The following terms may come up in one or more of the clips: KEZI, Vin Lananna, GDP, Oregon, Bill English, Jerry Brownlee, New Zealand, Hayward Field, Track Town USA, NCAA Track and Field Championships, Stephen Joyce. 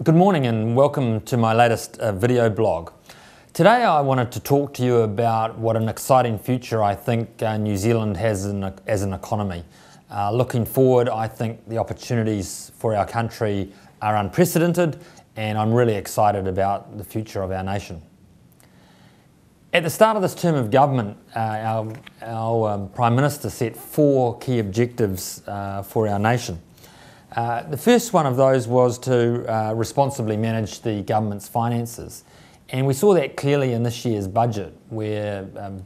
Good morning and welcome to my latest video blog. Today I wanted to talk to you about what an exciting future I think New Zealand has as an economy. Looking forward, I think the opportunities for our country are unprecedented, and I'm really excited about the future of our nation. At the start of this term of government, our Prime Minister set four key objectives for our nation. The first one of those was to responsibly manage the government's finances, and we saw that clearly in this year's budget, where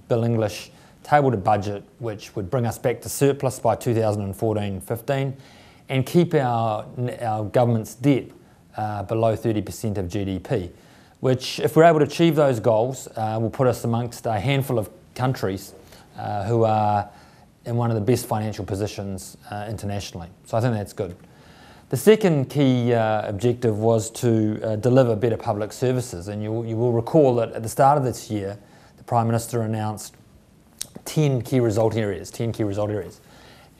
Bill English tabled a budget which would bring us back to surplus by 2014-15 and keep our government's debt below 30% of GDP, which, if we're able to achieve those goals, will put us amongst a handful of countries who are in one of the best financial positions internationally. So I think that's good. The second key objective was to deliver better public services, and you will recall that at the start of this year the Prime Minister announced 10 key result areas,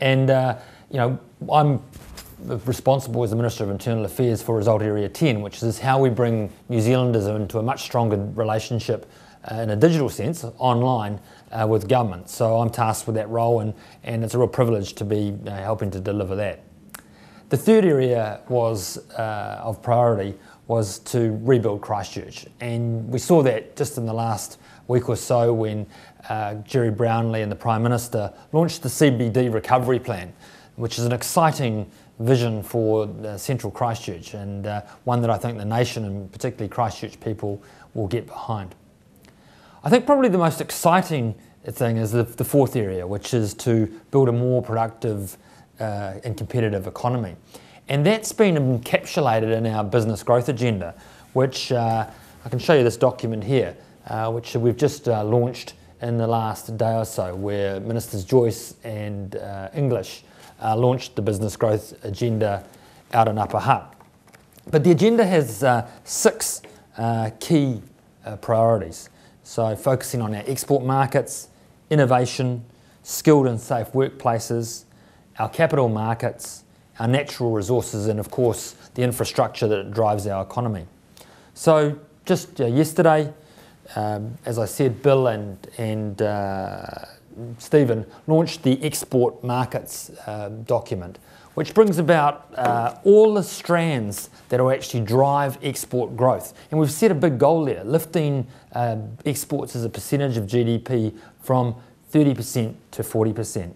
and you know, I'm responsible as the Minister of Internal Affairs for result area 10, which is how we bring New Zealanders into a much stronger relationship in a digital sense, online, with government. So I'm tasked with that role, and it's a real privilege to be helping to deliver that. The third area was of priority was to rebuild Christchurch, and we saw that just in the last week or so when Jerry Brownlee and the Prime Minister launched the CBD recovery plan, which is an exciting vision for central Christchurch, and one that I think the nation and particularly Christchurch people will get behind. I think probably the most exciting thing is the fourth area, which is to build a more productive and competitive economy. And that's been encapsulated in our business growth agenda, which I can show you this document here, which we've just launched in the last day or so, where Ministers Joyce and English launched the business growth agenda out in Upper Hutt. But the agenda has six key priorities. So focusing on our export markets, innovation, skilled and safe workplaces, our capital markets, our natural resources, and of course the infrastructure that drives our economy. So just yesterday, as I said, Bill and Stephen launched the export markets document, which brings about all the strands that will actually drive export growth. And we've set a big goal there, lifting exports as a percentage of GDP from 30% to 40%.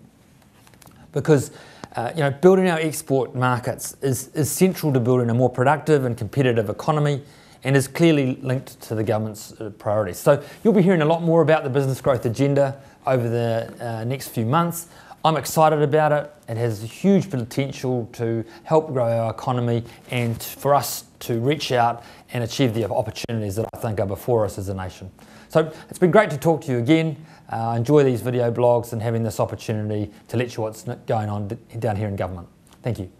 Because you know, building our export markets is central to building a more productive and competitive economy, and is clearly linked to the government's priorities. So you'll be hearing a lot more about the business growth agenda over the next few months. I'm excited about it. It has huge potential to help grow our economy and for us to reach out and achieve the opportunities that I think are before us as a nation. So it's been great to talk to you again. I enjoy these video blogs and having this opportunity to let you know what's going on down here in government. Thank you.